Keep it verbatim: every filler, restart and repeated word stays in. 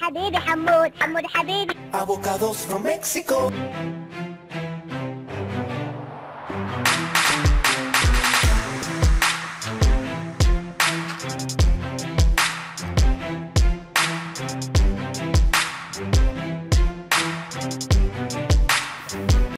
حبيبي حمود حمود حبيبي Avocados from Mexico.